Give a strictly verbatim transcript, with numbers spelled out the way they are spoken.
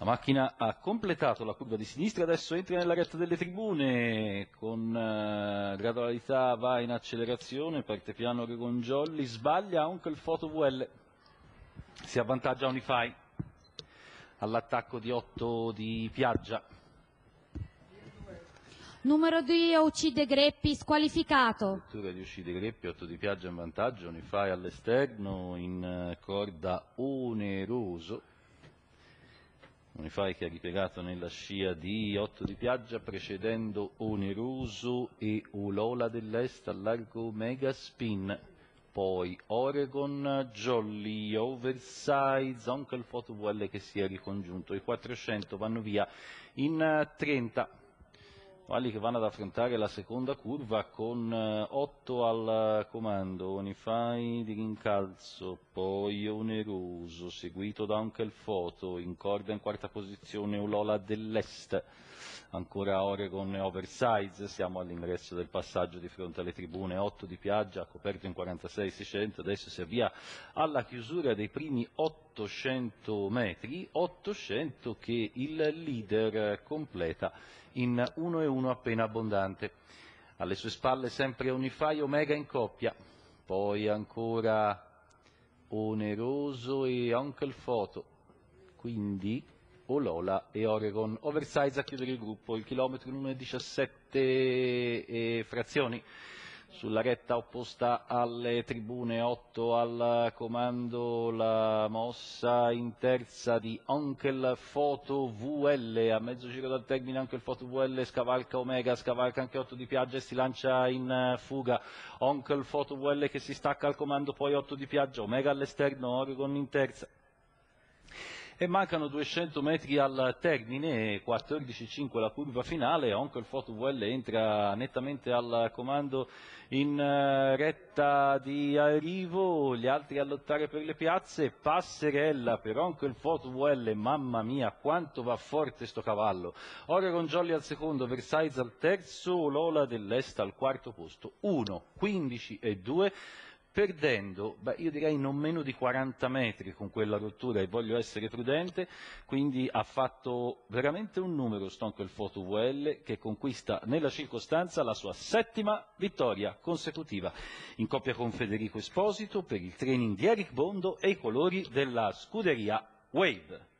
La macchina ha completato la curva di sinistra, adesso entra nella retta delle tribune, con eh, gradualità va in accelerazione, parte piano Oregon Jolly, sbaglia Oncle Photo V L, si avvantaggia Onifai all'attacco di Otto di Piaggia. Numero due Ouchy dei Greppi squalificato. Addirittura di Ouchy dei Greppi, Otto di Piaggia in vantaggio, Onifai all'esterno in corda Oneroso. Unifai che ha ripiegato nella scia di Otto di Piaggia, precedendo Oneroso e Olola dell'Est al largo Omega Spin, poi Oregon Jolly, Oversize, Uncle Photo V L che si è ricongiunto. I quattrocento vanno via in trenta, quali che vanno ad affrontare la seconda curva con Otto al comando, Onifai di rincalzo, poi Oneroso, seguito da Uncle Photo, in corda in quarta posizione Olola dell'Est, ancora Oregon e Oversize, siamo all'ingresso del passaggio di fronte alle tribune, Otto di Piaggia ha coperto in quarantasei seicento, adesso si avvia alla chiusura dei primi ottocento metri, ottocento che il leader completa in uno e uno appena abbondante. Alle sue spalle sempre Unifai Omega in coppia, poi ancora Oneroso e Uncle Photo, quindi Olola e Oregon Oversize a chiudere il gruppo. Il chilometro in uno e diciassette e frazioni sulla retta opposta alle tribune, Otto al comando, la mossa in terza di Oncle Photo V L, a mezzo giro dal termine Oncle Photo V L scavalca Omega, scavalca anche Otto di Piaggia e si lancia in fuga, Oncle Photo V L che si stacca al comando, poi Otto di Piaggia, Omega all'esterno, Oregon in terza. E mancano duecento metri al termine, quattordici cinque la curva finale, Oncle Photo V L entra nettamente al comando in retta di arrivo, gli altri a lottare per le piazze, passerella per Oncle Photo V L, mamma mia quanto va forte sto cavallo, Oregon Jolly al secondo, Versailles al terzo, Olola dell'Est al quarto posto, uno, quindici e due. Perdendo, beh, io direi non meno di quaranta metri con quella rottura e voglio essere prudente, quindi ha fatto veramente un numero Oncle Photo V L che conquista nella circostanza la sua settima vittoria consecutiva, in coppia con Federico Esposito per il training di Eric Bondo e i colori della scuderia Wave.